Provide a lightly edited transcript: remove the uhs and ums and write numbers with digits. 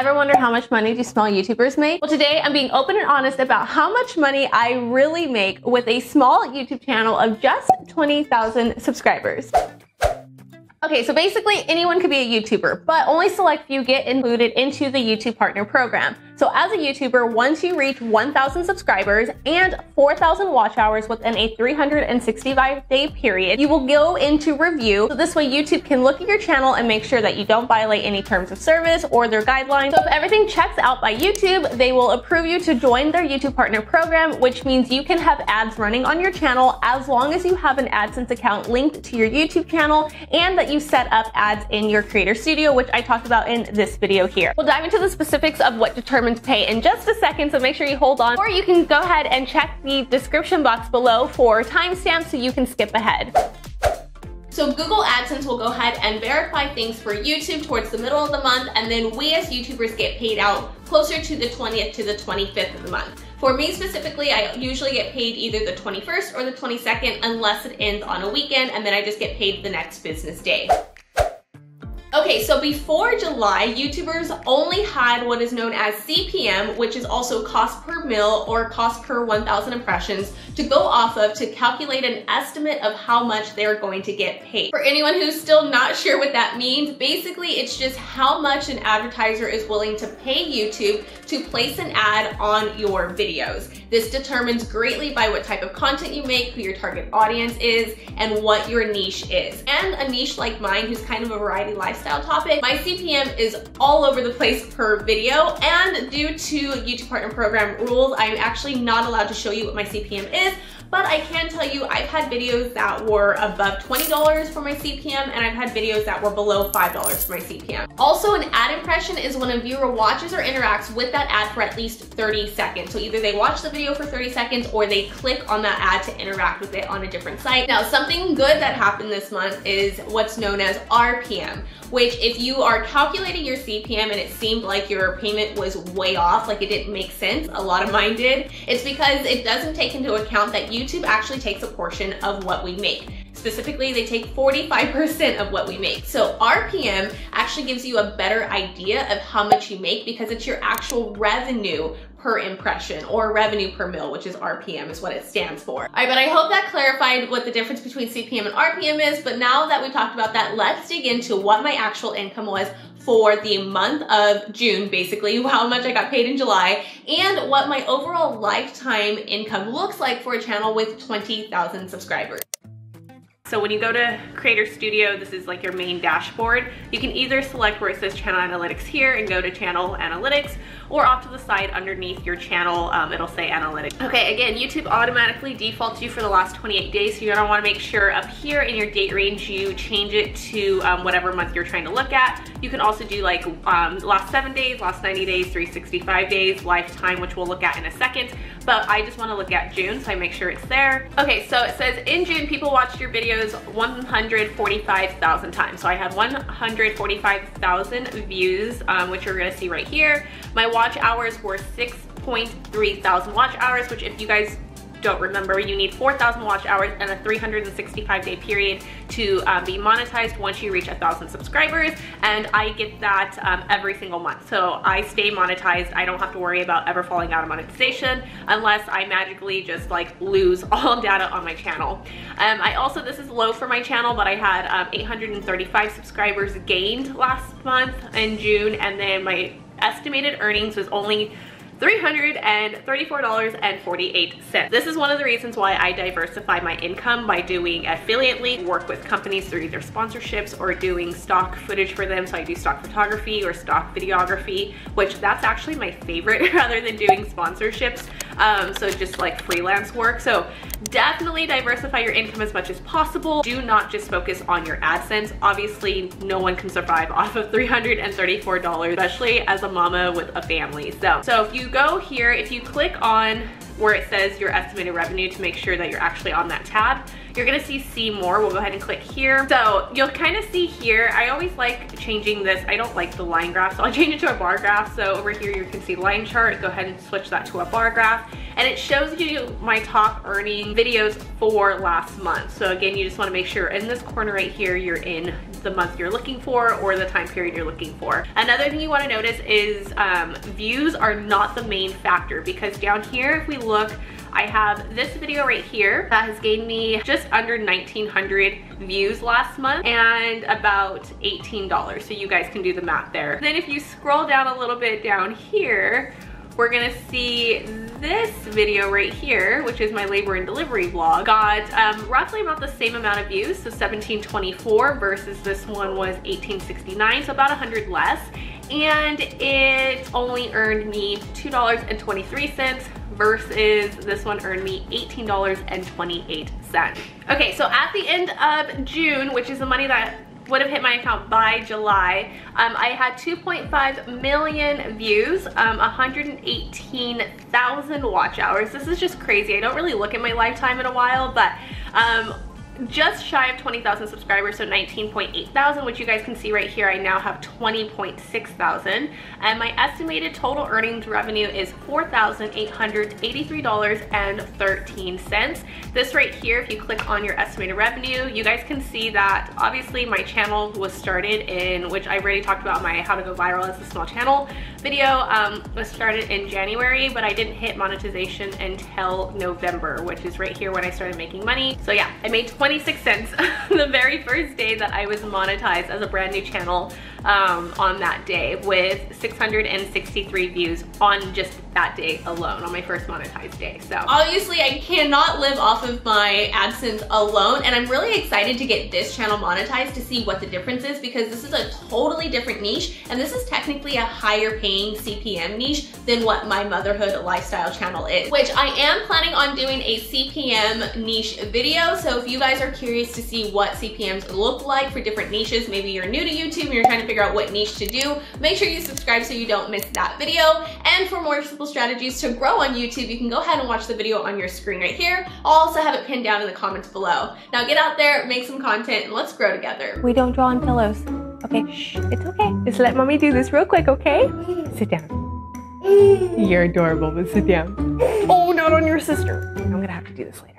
Ever wonder how much money do small YouTubers make? Well, today I'm being open and honest about how much money I really make with a small YouTube channel of just 20,000 subscribers. Okay, so basically anyone could be a YouTuber, but only select few get included into the YouTube Partner Program. So as a YouTuber, once you reach 1,000 subscribers and 4,000 watch hours within a 365-day period, you will go into review. So this way YouTube can look at your channel and make sure that you don't violate any terms of service or their guidelines. So if everything checks out by YouTube, they will approve you to join their YouTube Partner Program, which means you can have ads running on your channel as long as you have an AdSense account linked to your YouTube channel and that you set up ads in your Creator Studio, which I talked about in this video here. We'll dive into the specifics of what determines to pay in just a second, so make sure you hold on, or you can go ahead and check the description box below for timestamps so you can skip ahead. So Google AdSense will go ahead and verify things for YouTube towards the middle of the month, and then we as YouTubers get paid out closer to the 20th to the 25th of the month. For me specifically, I usually get paid either the 21st or the 22nd unless it ends on a weekend, and then I just get paid the next business day. Okay, so before July, YouTubers only had what is known as CPM, which is also cost per mil or cost per 1,000 impressions, to go off of to calculate an estimate of how much they're going to get paid. For anyone who's still not sure what that means, basically it's just how much an advertiser is willing to pay YouTube to place an ad on your videos. This determines greatly by what type of content you make, who your target audience is, and what your niche is. And a niche like mine, who's kind of a variety lifestyle topic, my CPM is all over the place per video, and due to YouTube Partner Program rules, I'm actually not allowed to show you what my CPM is, but I can tell you I've had videos that were above $20 for my CPM, and I've had videos that were below $5 for my CPM. Also, an ad impression is when a viewer watches or interacts with that ad for at least 30 seconds. So either they watch the video for 30 seconds or they click on that ad to interact with it on a different site. Now, something good that happened this month is what's known as RPM, which if you are calculating your CPM and it seemed like your payment was way off, like it didn't make sense, a lot of mine did, it's because it doesn't take into account that YouTube actually takes a portion of what we make. Specifically, they take 45% of what we make. So RPM actually gives you a better idea of how much you make because it's your actual revenue per impression, or revenue per mil, which is RPM is what it stands for. All right, but I hope that clarified what the difference between CPM and RPM is, but now that we talked about that, let's dig into what my actual income was for the month of June, basically, how much I got paid in July, and what my overall lifetime income looks like for a channel with 20,000 subscribers. So when you go to Creator Studio, this is like your main dashboard. You can either select where it says Channel Analytics here and go to Channel Analytics, or off to the side underneath your channel, it'll say Analytics. Okay, again, YouTube automatically defaults you for the last 28 days, so you're gonna wanna make sure up here in your date range, you change it to whatever month you're trying to look at. You can also do like last 7 days, last 90 days, 365 days, lifetime, which we'll look at in a second, but I just wanna look at June, so I make sure it's there. Okay, so it says in June, people watched your videos 145,000 times. So I had 145,000 views, which you're gonna see right here. My watch hours were 6.3 thousand watch hours, which if you guys don't remember, you need 4,000 watch hours and a 365-day period to be monetized once you reach 1,000 subscribers, and I get that every single month. So I stay monetized. I don't have to worry about ever falling out of monetization unless I magically just like lose all data on my channel. I also, this is low for my channel, but I had 835 subscribers gained last month in June, and then my estimated earnings was only $334.48. This is one of the reasons why I diversify my income by doing affiliate leads, work with companies through either sponsorships or doing stock footage for them. So I do stock photography or stock videography, which that's actually my favorite rather than doing sponsorships. So just like freelance work. So definitely diversify your income as much as possible. Do not just focus on your AdSense. Obviously, no one can survive off of $334, especially as a mama with a family. So if you go here, if you click on where it says your estimated revenue to make sure that you're actually on that tab, you're gonna see more. We'll go ahead and click here. So you'll kind of see here, I always like changing this. I don't like the line graph, so I'll change it to a bar graph. So over here you can see line chart. Go ahead and switch that to a bar graph. And it shows you my top earning videos for last month. So again, you just wanna make sure in this corner right here, you're in the month you're looking for or the time period you're looking for. Another thing you wanna notice is views are not the main factor, because down here, if we look, I have this video right here that has gained me just under 1,900 views last month and about $18. So you guys can do the math there. Then if you scroll down a little bit down here, we're gonna see this video right here, which is my labor and delivery vlog, got roughly about the same amount of views, so 1,724 versus this one was 1,869, so about 100 less. And it only earned me $2.23 versus this one earned me $18.28. Okay, so at the end of June, which is the money that would have hit my account by July, I had 2.5 million views, 118,000 watch hours. This is just crazy. I don't really look at my lifetime in a while, but just shy of 20,000 subscribers, so 19,800, which you guys can see right here. I now have 20,600, and my estimated total earnings revenue is $4,883.13. This right here, if you click on your estimated revenue, you guys can see that obviously my channel was started in, which I've already talked about my how to go viral as a small channel video, was started in January, but I didn't hit monetization until November, which is right here when I started making money. So yeah, I made 26 cents the very first day that I was monetized as a brand new channel on that day, with 663 views on just that day alone, on my first monetized day. So obviously I cannot live off of my AdSense alone, and I'm really excited to get this channel monetized to see what the difference is, because this is a totally different niche, and this is technically a higher paying CPM niche than what my motherhood lifestyle channel is, which I am planning on doing a CPM niche video. So if you guys are curious to see what CPMs look like for different niches, maybe you're new to YouTube and you're trying to figure out what niche to do, make sure you subscribe so you don't miss that video. And for more simple strategies to grow on YouTube, you can go ahead and watch the video on your screen right here. I'll also have it pinned down in the comments below. Now get out there, make some content, and let's grow together. We don't draw on pillows. Okay, shh, it's okay. Just let mommy do this real quick, okay? Sit down. You're adorable, but sit down. Oh, not on your sister. I'm gonna have to do this later.